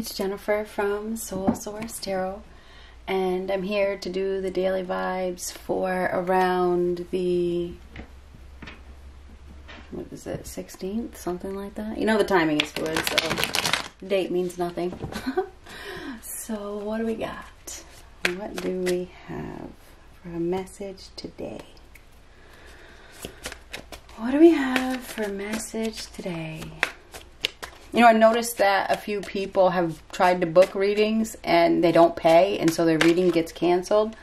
It's Jennifer from Soul Source Tarot, and I'm here to do the daily vibes for around the, what is it, 16th, something like that. You know the timing is good, so date means nothing. So what do we got? What do we have for a message today? What do we have for a message today? You know, I noticed that a few people have tried to book readings and they don't pay, and so their reading gets canceled.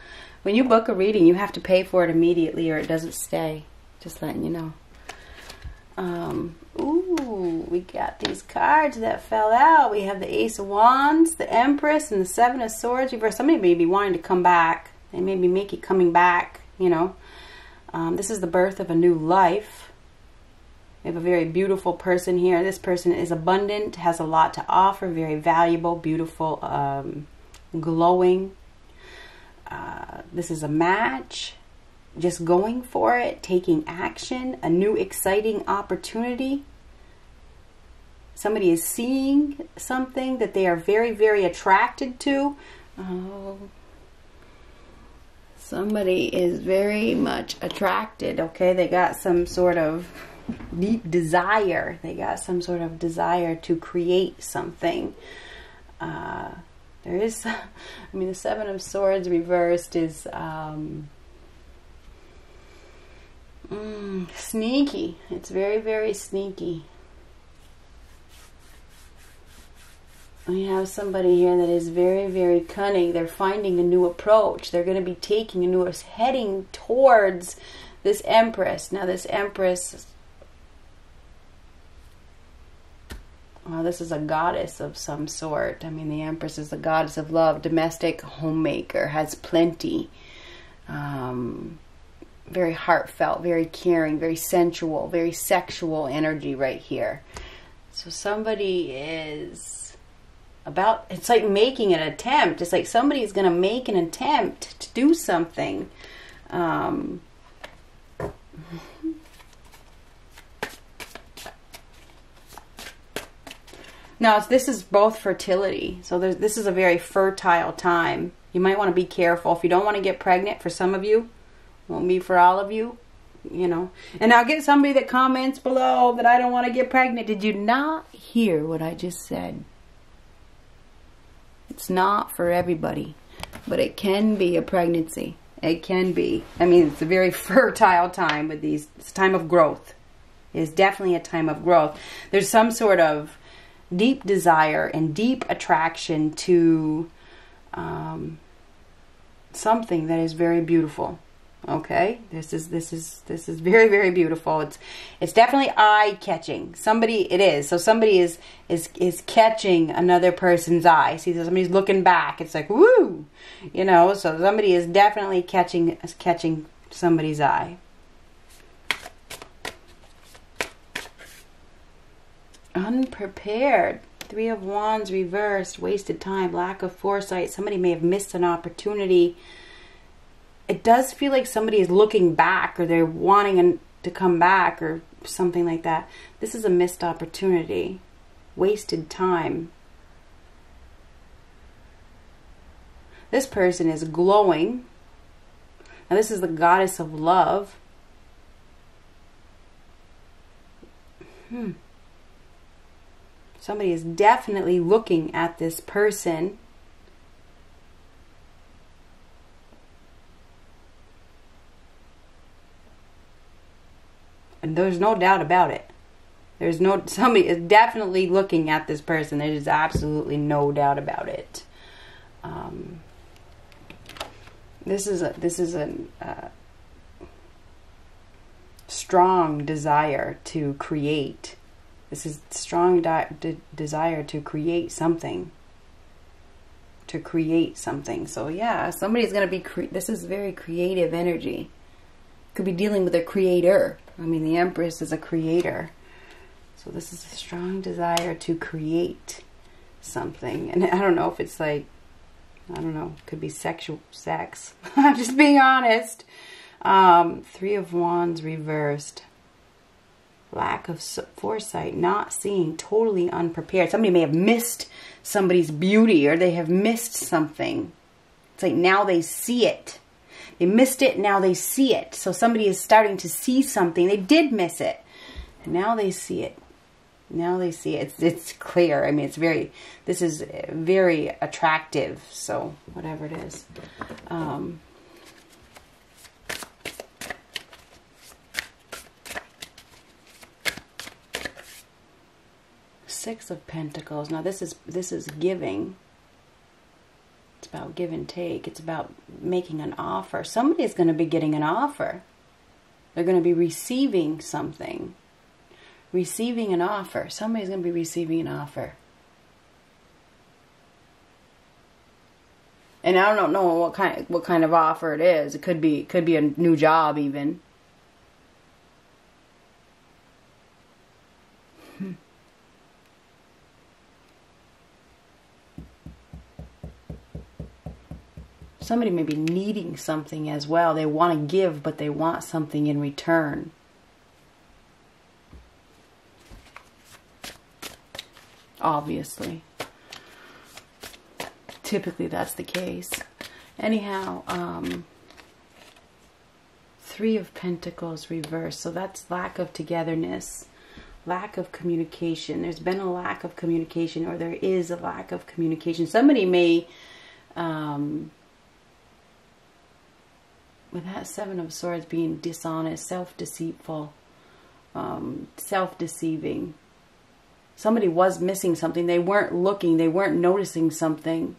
When you book a reading, you have to pay for it immediately or it doesn't stay. Just letting you know. Ooh, we got these cards that fell out. We have the Ace of Wands, the Empress, and the Seven of Swords reversed. Somebody may be wanting to come back. They may be making coming back, you know. This is the birth of a new life. We have a very beautiful person here. This person is abundant, has a lot to offer, very valuable, beautiful, glowing. This is a match. Just going for it, taking action, a new exciting opportunity. Somebody is seeing something that they are very, very attracted to. Oh. Somebody is very much attracted, okay? They got some sort of deep desire. They got some sort of desire to create something. There is, I mean, the Seven of Swords reversed is sneaky. It's very, very sneaky. We have somebody here that is very, very cunning. They're finding a new approach. They're going to be taking a new, heading towards this Empress. Now this Empress, well, this is a goddess of some sort. I mean, the Empress is the goddess of love, domestic, homemaker, has plenty. Very heartfelt, very caring, very sensual, very sexual energy right here. So somebody is about, it's like making an attempt. It's like somebody's going to make an attempt to do something. Now, this is both fertility. So this is a very fertile time. You might want to be careful. If you don't want to get pregnant, for some of you, won't be for all of you, you know. And I'll get somebody that comments below that I don't want to get pregnant. Did you not hear what I just said? It's not for everybody, but it can be a pregnancy. It can be. I mean, it's a very fertile time with these. It's a time of growth. It is definitely a time of growth. There's some sort of deep desire and deep attraction to something that is very beautiful. Okay, this is very, very beautiful. It's definitely eye-catching. Somebody, it is. So somebody is catching another person's eye. See, somebody's looking back. It's like, woo, you know. So somebody is definitely catching somebody's eye. Unprepared. Three of Wands reversed. Wasted time. Lack of foresight. Somebody may have missed an opportunity. It does feel like somebody is looking back, or they're wanting to come back or something like that. This is a missed opportunity. Wasted time. This person is glowing. Now this is the goddess of love. Somebody is definitely looking at this person. There's no doubt about it. There's no, somebody is definitely looking at this person. There is absolutely no doubt about it. This is a strong desire to create. This is strong desire to create something. So yeah, somebody's going to be, this is very creative energy. Could be dealing with a creator. I mean, the Empress is a creator. So this is a strong desire to create something. And I don't know if it's like, I don't know, could be sexual sex. I'm just being honest. Three of Wands reversed. lack of foresight, not seeing, totally unprepared. Somebody may have missed somebody's beauty, or they have missed something. It's like now they see it. They missed it, now they see it. So somebody is starting to see something. They did miss it, and now they see it. Now they see it. It's clear. I mean, it's very, this is very attractive. So whatever it is. Six of Pentacles. Now this is giving. It's about give and take. It's about making an offer. Somebody is going to be getting an offer. They're going to be receiving something. Receiving an offer. Somebody's going to be receiving an offer. And I don't know what kind of offer it is. It could be a new job even. Somebody may be needing something as well. They want to give, but they want something in return. Obviously. Typically that's the case. Anyhow, Three of Pentacles reversed. So that's lack of togetherness, lack of communication. There's been a lack of communication, or there is a lack of communication. Somebody may... with that Seven of Swords, being dishonest, self-deceitful, self-deceiving. Somebody was missing something. They weren't looking. They weren't noticing something.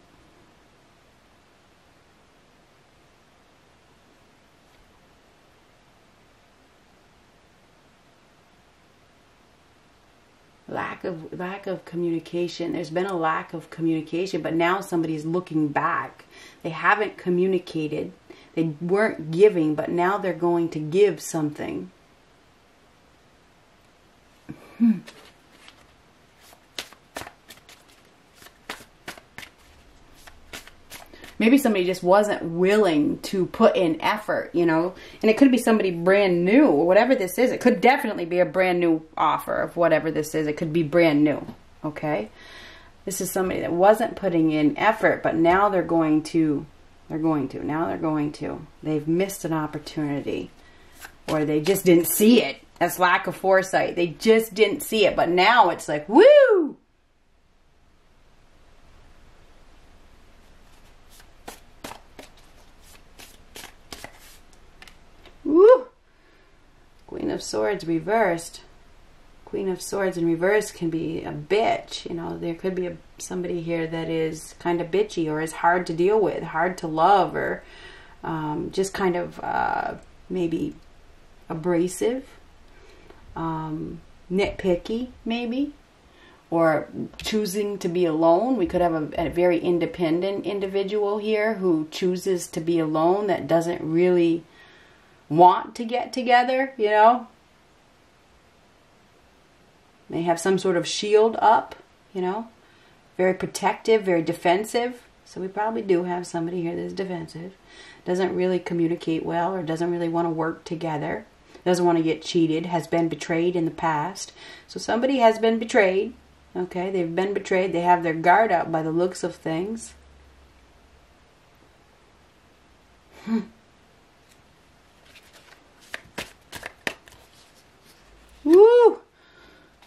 Lack of communication. There's been a lack of communication, but now somebody's looking back. They haven't communicated. They weren't giving, but now they're going to give something. Maybe somebody just wasn't willing to put in effort, you know. And it could be somebody brand new, or whatever this is. It could definitely be a brand new offer of whatever this is. It could be brand new, okay? This is somebody that wasn't putting in effort, but now they're going to... They've missed an opportunity, or they just didn't see it. That's lack of foresight. They just didn't see it, but now it's like, woo! Woo! Queen of Swords reversed. Queen of Swords in reverse can be a bitch. You know, there could be somebody here that is kind of bitchy, or is hard to deal with, hard to love, or just kind of maybe abrasive, nitpicky maybe, or choosing to be alone. We could have a very independent individual here who chooses to be alone, that doesn't really want to get together, you know. They have some sort of shield up, you know, very protective, very defensive. So we probably do have somebody here that's defensive, doesn't really communicate well, or doesn't really want to work together, doesn't want to get cheated, has been betrayed in the past. So somebody has been betrayed, okay? They've been betrayed. They have their guard up by the looks of things. Woo!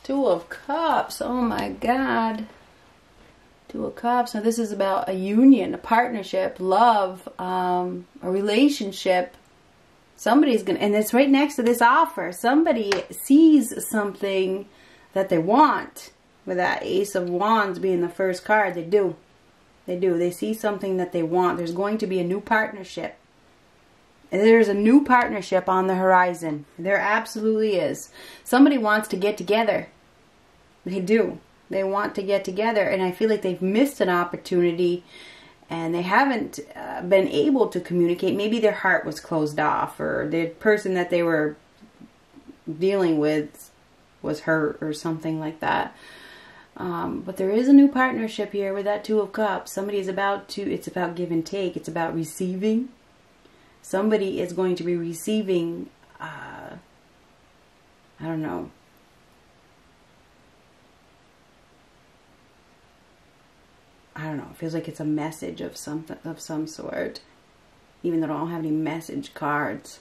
Two of Cups. Oh my God. Two of Cups. Now this is about a union, a partnership, love, a relationship. Somebody's going to, and it's right next to this offer. Somebody sees something that they want. With that Ace of Wands being the first card, they do. They do. They see something that they want. There's going to be a new partnership. There's a new partnership on the horizon. There absolutely is. Somebody wants to get together. They do. They want to get together. And I feel like they've missed an opportunity, and they haven't been able to communicate. Maybe their heart was closed off, or the person that they were dealing with was hurt, or something like that. But there is a new partnership here with that Two of Cups. Somebody is about to, it's about give and take. It's about receiving. Somebody is going to be receiving, I don't know, know, it feels like it's a message of something, of some sort. Even though I don't have any message cards.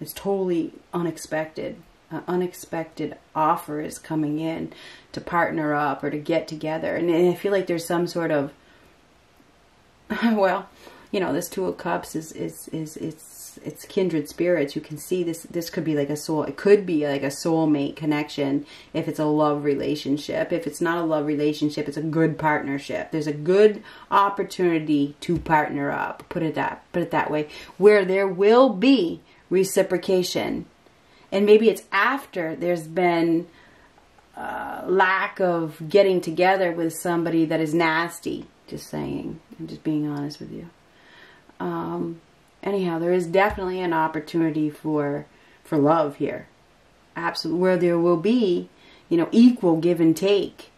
It's totally unexpected. An unexpected offer is coming in to partner up or to get together. And I feel like there's some sort of, well, you know, this Two of Cups is kindred spirits. You can see this could be like a soul, it could be like a soulmate connection if it's a love relationship. If it's not a love relationship, it's a good partnership. There's a good opportunity to partner up, put it that way, where there will be reciprocation. And maybe it's after there's been lack of getting together with somebody that is nasty. Just saying. I'm just being honest with you. Anyhow, there is definitely an opportunity for love here. Absolutely. Where there will be, you know, equal give and take.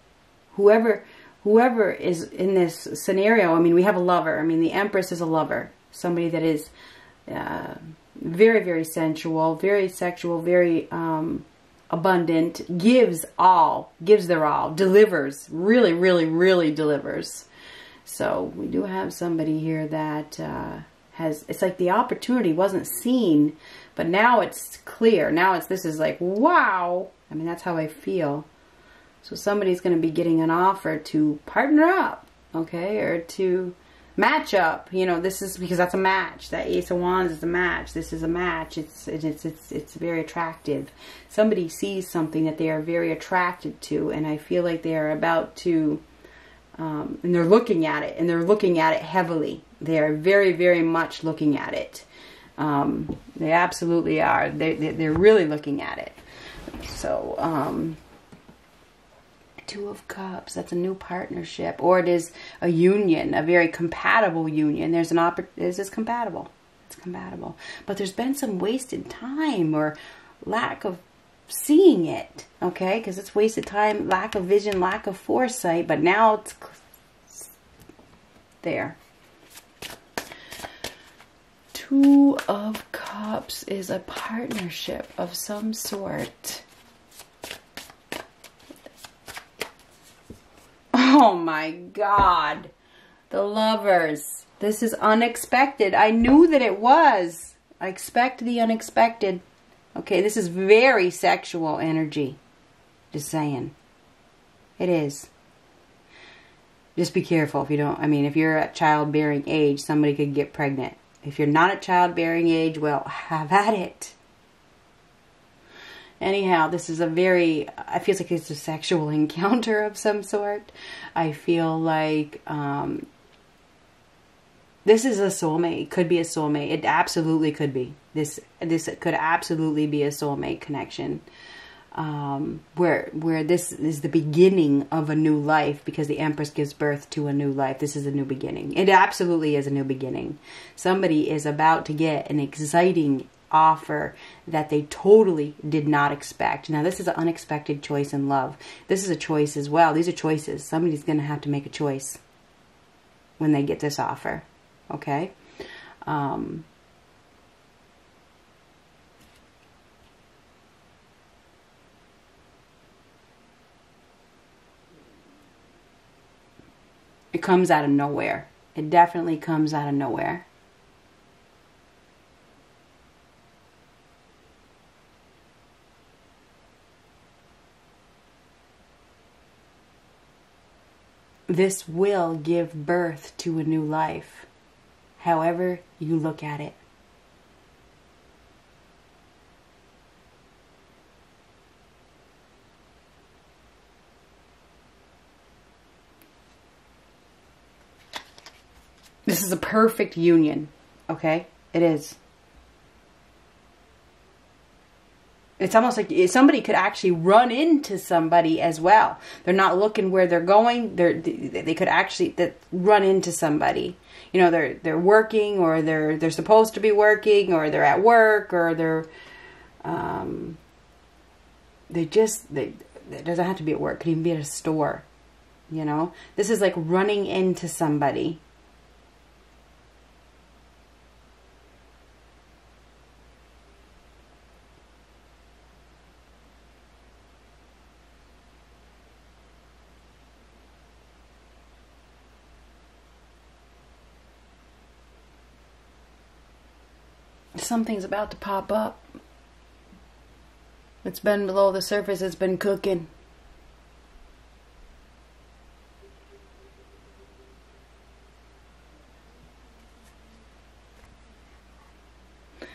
Whoever is in this scenario, I mean, we have a lover. I mean, the Empress is a lover. Somebody that is... very, very sensual, very sexual, very abundant, gives their all, delivers, really, really, really delivers. So we do have somebody here that has, it's like the opportunity wasn't seen, but now it's clear. Now it's, this is like, wow. I mean, that's how I feel. So somebody's going to be getting an offer to partner up, okay, or to... match up, you know, this is because that's a match. That Ace of Wands is a match. This is a match. It's very attractive. Somebody sees something that they are very attracted to, and I feel like they are about to, and they're looking at it, and they're looking at it heavily. They are very, very much looking at it. They absolutely are. They're really looking at it. So, Two of Cups, that's a new partnership, or it is a union, a very compatible union. There's an opportunity, this is compatible, it's compatible, but there's been some wasted time or lack of seeing it, okay, because it's wasted time, lack of vision, lack of foresight, but now it's there. Two of Cups is a partnership of some sort. Oh my God, the Lovers. This is unexpected. I knew that it was. I expect the unexpected. Okay, this is very sexual energy. Just saying. It is. Just be careful if you don't. I mean, if you're at childbearing age, somebody could get pregnant. If you're not at childbearing age, well, have at it. Anyhow, this is a very, I feel like it's a sexual encounter of some sort. I feel like this is a soulmate. It could be a soulmate. It absolutely could be. This could absolutely be a soulmate connection. Where this is the beginning of a new life, because the Empress gives birth to a new life. This is a new beginning. It absolutely is a new beginning. Somebody is about to get an exciting offer that they totally did not expect. Now, this is an unexpected choice in love. This is a choice as well. These are choices. Somebody's going to have to make a choice when they get this offer. Okay? It comes out of nowhere. It definitely comes out of nowhere. This will give birth to a new life, however you look at it. This is a perfect union, okay? It is. It's almost like somebody could actually run into somebody as well. They're not looking where they're going. They could actually run into somebody. You know, they're working, or they're supposed to be working, or they're at work, or it doesn't have to be at work. It could even be at a store. You know, this is like running into somebody. something's about to pop up. It's been below the surface. It's been cooking.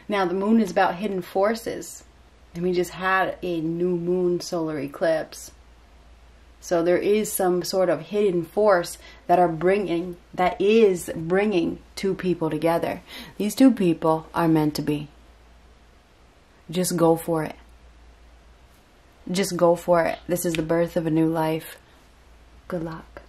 Now the moon is about hidden forces. And we just had a new moon solar eclipse. So there is some sort of hidden force that is bringing two people together. These two people are meant to be. Just go for it. Just go for it. This is the birth of a new life. Good luck.